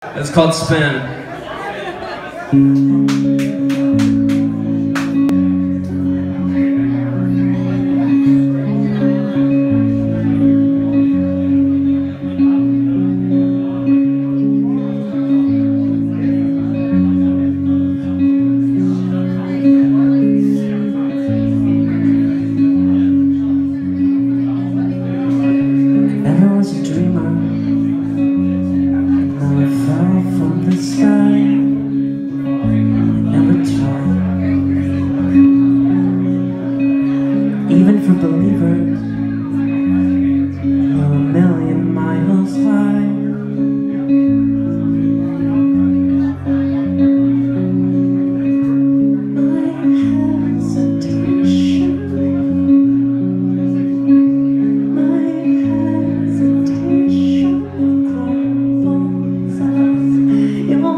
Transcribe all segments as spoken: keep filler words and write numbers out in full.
It's called Spin. Even for believers, a million miles high. My hesitation, my hesitation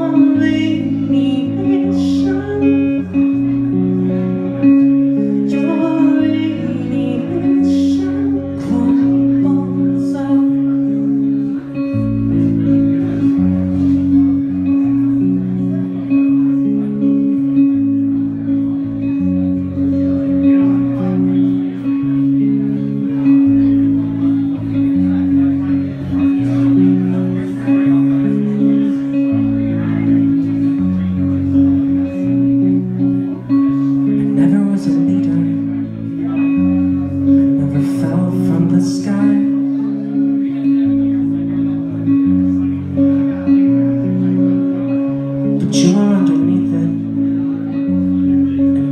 crumbles out your radiation. You are underneath it,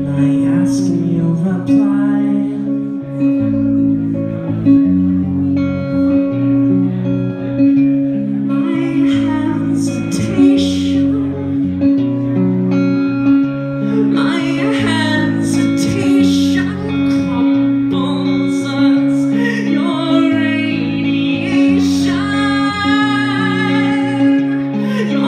and I ask and you'll reply. My hesitation, my hesitation crumbles us, your radiation, your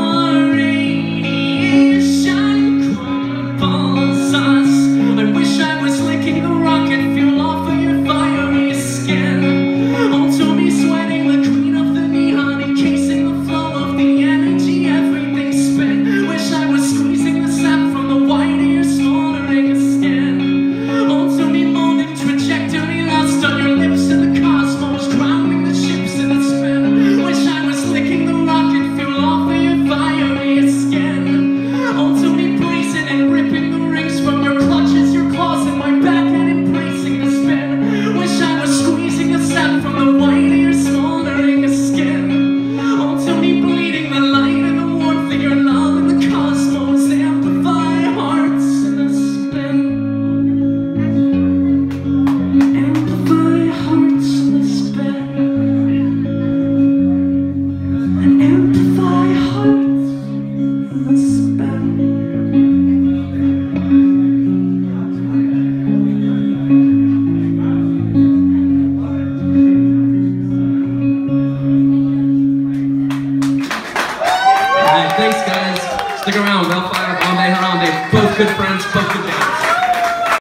Thanks guys, stick around, Wildfire, Bombay Harambe, both good friends, both good guys.